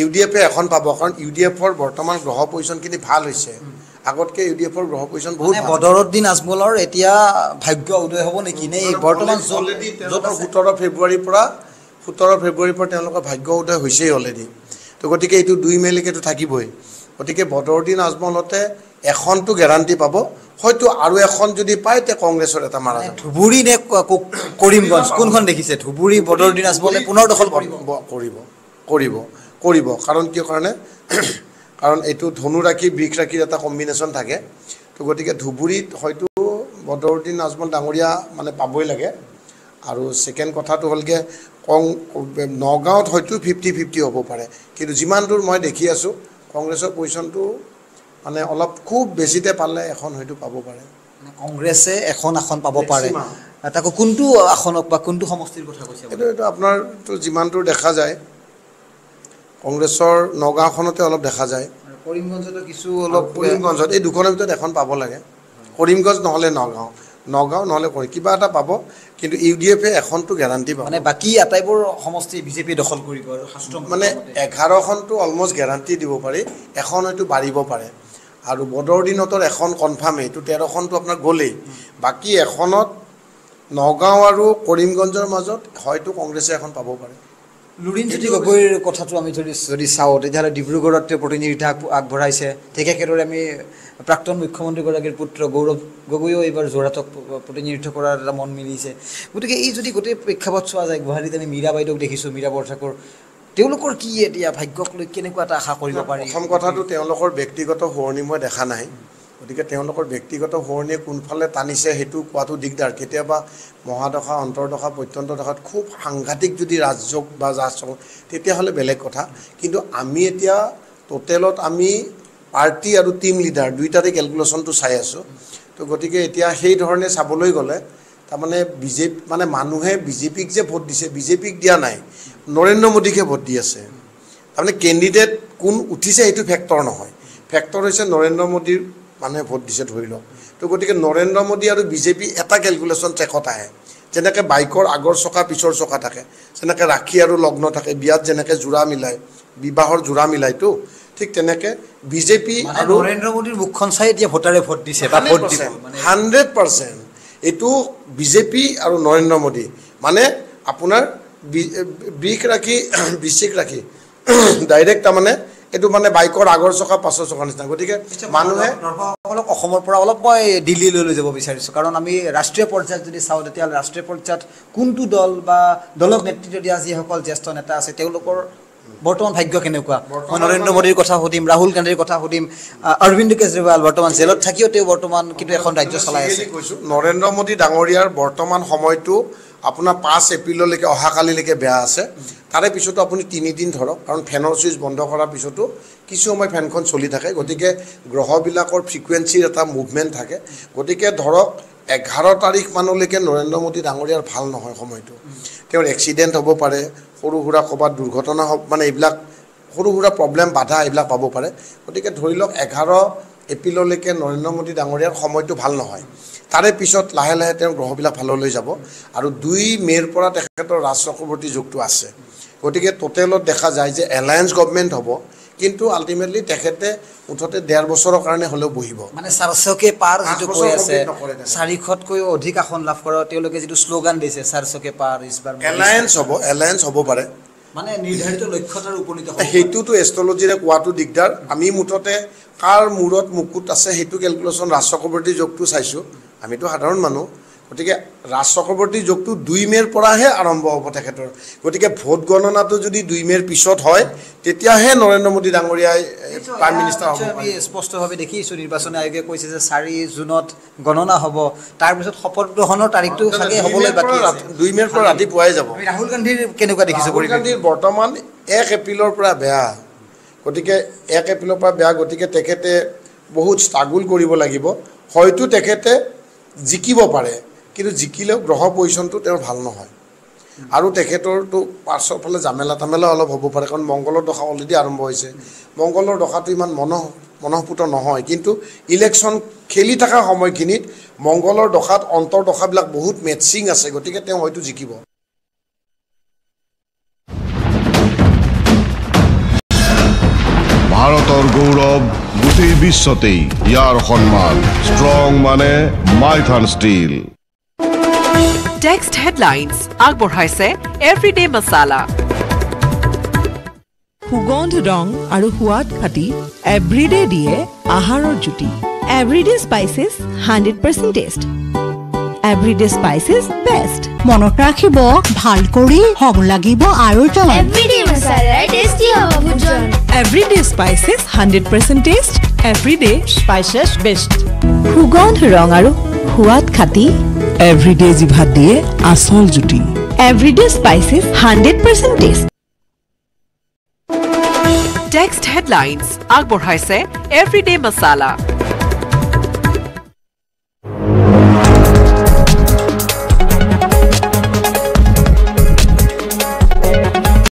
यूडीएफे एन पा कारण यूडीएफर बर्तमान ग्रह पोजिशन भल आगतक यूडीएफर ग्रह पोजिशन बहुत बदरुद्दीन आजमलर एतिया भाग्य उदय हम निकी बर्तमान 17 फेब्रुआर भाग्य उदय अलरेडी तो गति के दुई मेले तो थकबे गति के बदरुद्दीन आजमलते एन तो गेरान्टी पा हयतो आरो एखन जदि पाए ते कांग्रेसर एटा मारा जाय धुबुरी ने करीमगंज कोनखन देखिसे धुबुरी बदरुद्दीन आजमले पुनर दखल करिब कारण किय कारणे कारण एतु धनु राखी बिख राखी एटा कम्बिनेशन थाके तो गटिके धुबुरीत हयतो बदरुद्दीन आजमल डांगरिया माने पाबोय लागे आरो सेकेंड कथाटो हलके नगाँवत हयतो 50-50 हबो पारे किन्तु जिमान दूर मैं देखि आसो कांग्रेसर पोजिशनटो माने अलग खूब बेसिते पाले एखन हयतो पाबो पारे कांग्रेसे एखन आसन पाबो पारे ताको कोनटु आसनक बा कोनटु समष्टिर कथा কৈছে এটো এটো আপনার তো জিমানটো দেখা যায় কংগ্রেসৰ নগাঁওখনতে অলপ দেখা যায় কৰিমগঞ্জতো কিছু অলপ কৰিমগঞ্জত এই দুখনৰ ভিতৰত এখন পাব লাগে কৰিমগঞ্জ নহলে নগাঁও নহলে কৰি কিবা এটা পাব কিন্তু ইউডিএফ এ এখনটো গ্যারান্টি পাব মানে বাকি আটাইবোৰ সমষ্টি বিজেপি দখল কৰিব মানে 11 খনটো অলমোস্ট গ্যারান্টি দিব পাৰি এখন হয়তো বাঢ়িব পাৰে और बदरुद्दीन एन कनफार्मे तो 13 तो अपना गल बाकी एखनत नगाँव और करीमगंजर मजदूर कांग्रेसे एन पा पे लुरिणज्योति गगैर कथा चाओ डिब्रुगढ़ प्रतिनिधित्व आगे ठीक प्राक्तन मुख्यमंत्रीगढ़ पुत्र गौरव गगैओ एबार जोरहाटक प्रतिनिधित्व कर मन मिली से गति के गोटे प्रेक्षापट चुना जाए गुवाहाटी मीरा बैदक देखी मीरा बरठाकुर भाग्यक आशा प्रथम कथा व्यक्तिगत सोरणी मैं देखा ना गति व्यक्तिगत सोरणी कौनफाले टानी से क्या दिगदार के महादशा अंतर्दशा प्रत्यंत दशा खूब सांघातिक जो राजयोग राजचक्र बेलेग कथा कि आम एटा टोटेल आम पार्टी और टीम लीडार दुईटाते केलकुलेशन तो चाई आसो तो गति के सबले गले तारमाने बीजेपी माने मानुहे बीजेपीक जे भोट दिसे बीजेपीक दिया नाई नरेंद्र मोदीके भोट दि आछे तारमाने कैंडिडेट कोन उठिसे एतु फैक्टर नहय फैक्टर होइसे नरेंद्र मोदी माने भोट दिसे धरि ल तो गतिके नरेंद्र मोदी आरो बीजेपी एटा केलकुलेशन ट्रेकत आए जेनेके बाइकर आगर चका पिछर चका थाके जेनेके राखी आरो लग्न थाके बियात जेनेके जोरा मिलाय विवाहर जोरा मिलाय तो ठीक तेनेके बीजेपी आरो नरेंद्र मोदीर मुखखन चाइ एतिया भोटारे भोट दिसे बा भोट दिबो माने 100% एतु बीजेपी और नरेंद्र मोदी माने अपना बिख राखी बिशिक राखी डायरेक्ट माने एतु माने बाइकर आगर चका पाछर चका निचिना गति के मानुहे अलग मैं दिल्ली लै जा विचार कारण आम राष्ट्रीय पर्यायत जो चाँव राष्ट्रीय पर्यायत कोनटो दल बा दलक नेतृत्व दिया जिसको ज्येष्ठ नेता आछे बर्तमान भाग्य के मैं नरेंद्र मोदी कथा सुधिम राहुल गांधी कथा सुधिम अरविंद केजरीवाल बर्तमान जेल थकिओ बर्तमान किन्तु एखन राज्य चलाई आछे नरेंद्र मोदी डांगरियार बर्तमान समय तो अपना 5 एप्रिल लेके अहा कालिलेके बेया आछे तारे पिछतो आपुनि 3 दिन धरक कारण फेनर स्विच बंद करार पिछतो किछु समय फेनखन चलि थाके गतिके ग्रहबिलाकर फ्रिकुएन्सिर एटा मुभमेन्ट थाके गतिके धरक 11 तारीख मानलेके नरेंद्र मोदी डांगरियार भाल नहय समयतो तेर एक्सिडेन्ट हब पारे सरुरा कबार दुर्घटना माने एबिलाक सरुरा प्रब्लेम बाधा एबिला पाबो पारे गतिके धरि लक 11 एप्रिलলৈকে नरेन्द्र मोदी डांगरियार समयটো ভাল নহয় तारे पिছত लाहे लाहे तें ग्रहबिला फालলৈ যাব आरो 2 मेर পৰা তেখেতৰ ৰাজ চক্ৰৱৰ্তী যুক্ত আছে গতিকে টোটেলত দেখা যায় যে এলায়েন্স গভৰ্ণমেণ্ট হ'ব কিন্তু আল্টিমেটলি তেখেতে উঠতে 1.5 বছৰৰ কাৰণে হলো বহিব মানে 400 কে পাৰ যেটো কৈ আছে 400 কৈ অধিক আসন লাভ কৰা তেওঁলোকে যেটো স্লোগান দিছে 400 কে পাৰ ইসবাৰ এলায়েন্স হ'ব পাৰে माने निर्धारित लक्ष्यटार उपनीत हो हेतुतो एस्ट्रोलॉजीरे क्वाटो दिगदार आमी मुठते कार मूरत मुकुट आसे हेतु कैलकुलेशन राज चक्रवर्ती जोगटो साइसो आमी तो साधारण मानु गटिके राज चक्रवर्ती जोगटो 2 मेर परा हे आरंभ होब तेखेतर गटिके भोट गणना तो जदि 2 मेर पिसत होय तेतिया हे नरेंद्र मोदी डांगरिया प्राइम मिनिस्टर होब आमी स्पष्ट भाबे देखिसो निर्वाचन आयोगे কৈছে যে 4 জুনত গণনা হব তার পিছত শপথ গ্রহণৰ তারিখটো থাকে হবলৈ বাকি আছে 2 মেৰ পৰা ৰাতি পুৱাই যাব আমি ৰাহুল গান্ধীৰ কেনেকুৱা দেখিছো কৰি গান্ধীৰ বৰ্তমান 1 এপ্ৰিলৰ পৰা বেয়া গটিকে 1 এপ্ৰিলৰ পৰা বেয়া গটিকে তেখেতে বহুত স্ট্ৰাগল কৰিব লাগিব হয়তো তেখেতে জিকিব পাৰে কিন্তু জিকিলেও গ্ৰহ পজিশনটো তেৰ ভাল নহয় आरो तेखेतर तो पार्श्व फले जामेला तामेला अलग हब पारे कारण मंगलर दशा अलरेडी आरम्भ होइसे मंगलर दशाटो इमान मनःपुत নহয় किन्तु इलेक्शन खेली थाका समयखिनित मंगलर दशात अन्तर दशाबिलाक बहुत मेचिङ आसे गतिके তেওঁ হয়তো জিকিব भारतर गौरव गोटेई विश्वतेई यार सम्मान स्ट्रंग माने Maithan steel Text headlines agborhaise everyday masala hugond rong aru huat khati everyday diye aharo juti everyday spices 100% taste everyday spices best monot rakhibo bhal kori hong lagibo aru jawan everyday masala tasty hobo bhujon everyday spices 100% taste everyday spices best hugond rong aru huat khati Everyday जिभा दिए आसल जुटी Everyday spices 100% taste Text headlines आग बढ़ाइसे Everyday masala